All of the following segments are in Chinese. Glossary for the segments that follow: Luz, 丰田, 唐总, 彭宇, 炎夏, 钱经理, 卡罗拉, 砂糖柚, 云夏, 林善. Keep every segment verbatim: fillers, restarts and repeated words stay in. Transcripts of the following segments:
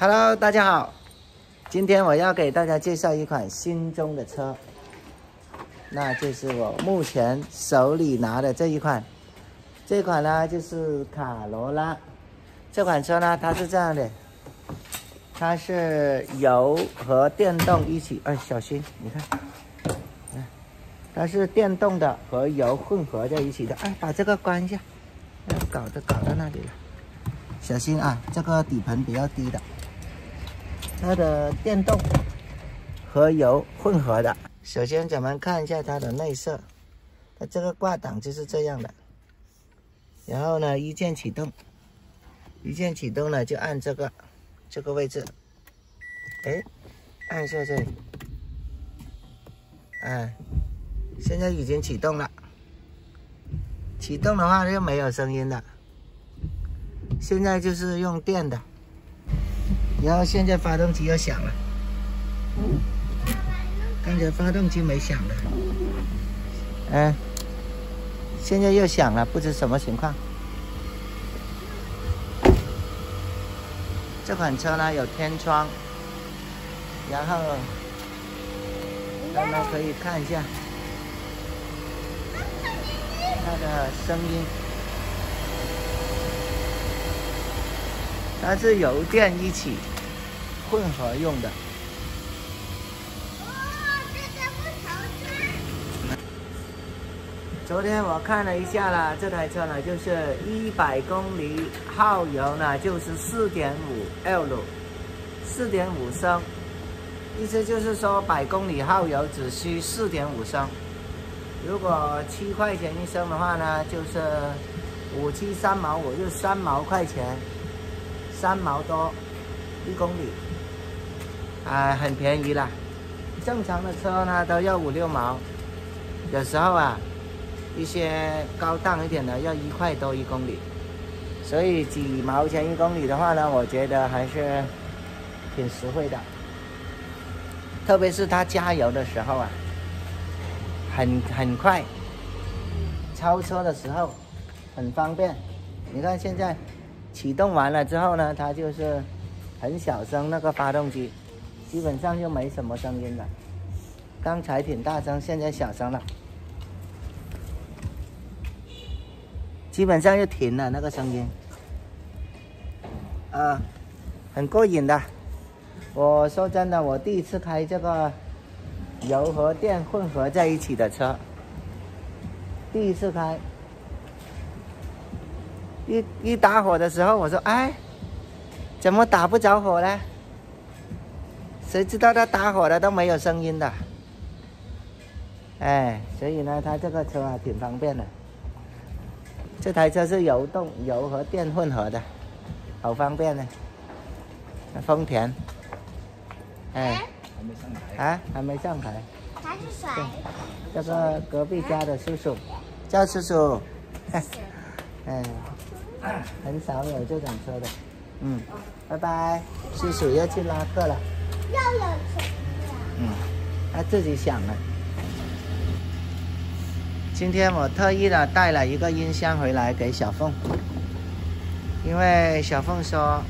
Hello， 大家好，今天我要给大家介绍一款新中的车，那就是我目前手里拿的这一款，这款呢就是卡罗拉。这款车呢，它是这样的，它是油和电动一起，哎，小心，你看，它是电动的和油混合在一起的，哎，把这个关一下，搞的搞到那里了，小心啊，这个底盘比较低的。 它的电动和油混合的。首先，咱们看一下它的内饰，它这个挂档就是这样的。然后呢，一键启动，一键启动呢就按这个这个位置，哎，按下这里，哎，现在已经启动了。启动的话就没有声音了。现在就是用电的。 然后现在发动机要响了，刚才发动机没响了，嗯，现在又响了，不知什么情况。这款车呢有天窗，然后大家可以看一下它的声音。 它是油电一起混合用的。哦，这个不好看。昨天我看了一下啦，这台车呢就是一百公里耗油呢就是四点五 L， 四点五升，意思就是说百公里耗油只需四点五升。如果七块钱一升的话呢，就是五七三毛五，就三毛块钱。 三毛多一公里，啊、呃，很便宜啦。正常的车呢都要五六毛，有时候啊，一些高档一点的要一块多一公里。所以几毛钱一公里的话呢，我觉得还是挺实惠的。特别是它加油的时候啊，很很快，超车的时候很方便。你看现在。 启动完了之后呢，它就是很小声，那个发动机基本上就没什么声音了。刚才挺大声，现在小声了，基本上就停了那个声音。啊，很过瘾的。我说真的，我第一次开这个油和电混合在一起的车，第一次开。 一一打火的时候，我说：“哎，怎么打不着火呢？”谁知道它打火了都没有声音的。哎，所以呢，它这个车啊挺方便的。这台车是油动油和电混合的，好方便呢。丰田。哎。还没上台。啊，还没上台。他是谁？这个隔壁家的叔叔，叫叔叔。哎。 很少有这种车的，嗯，拜拜，叔叔要去拉客了，又有车了，嗯，他自己想了。今天我特意的带了一个音箱回来给小凤，因为小凤说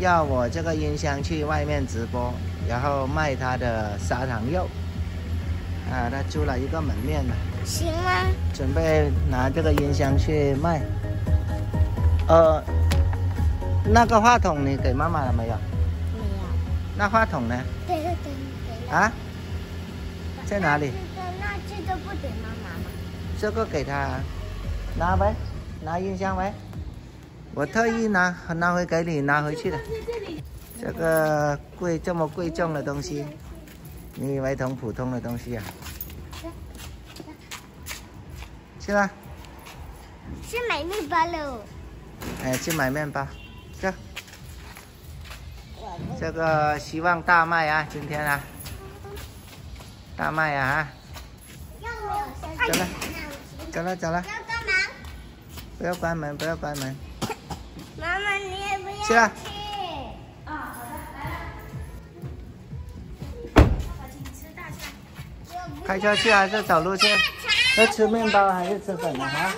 要我这个音箱去外面直播，然后卖她的砂糖柚，啊，她租了一个门面了，行吗？准备拿这个音箱去卖。 呃，那个话筒你给妈妈了没有？没有。那话筒呢？对对对，给了。啊？在哪里？那这个不给妈妈吗？这个给她，拿呗，拿音箱呗。我特意拿拿回给你拿回去的。这个贵这么贵重的东西，你以为挺普通的东西啊？去吧。去买面包喽。 哎，去买面包，这这个希望大卖啊！今天啊，大卖啊！走了，走了，走了！不要关门，不要关门，不要关门。妈妈，你也不要去。去了。哦，好的，来了。请吃大餐。开车去还是走路去？要吃面包还是吃粉的啊？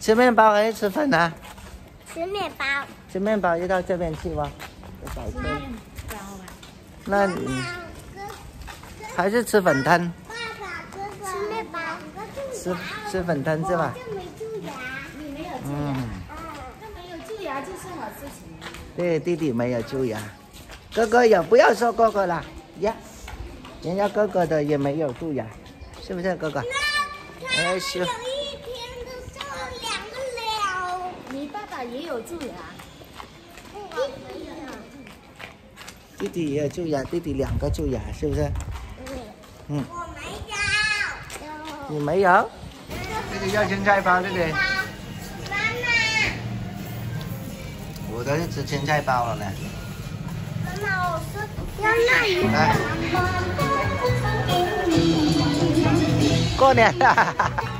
吃面包还是吃粉呢？吃面包。沈面包就到这边去吧。那你还是吃粉汤？吃面包，吃吃粉汤是吧？你没有蛀牙，那没有蛀牙就是好事情。对，弟弟没有蛀牙，哥哥也不要说哥哥了呀，人家哥哥的也没有蛀牙，是不是哥哥？哎，是。 也有蛀牙，弟弟也有蛀牙，弟弟两个蛀牙，是不是？嗯。我没有。你没有？弟弟要青菜包，弟弟。妈妈。我都是吃青菜包了呢。妈妈，我说要那鱼。来。过年了。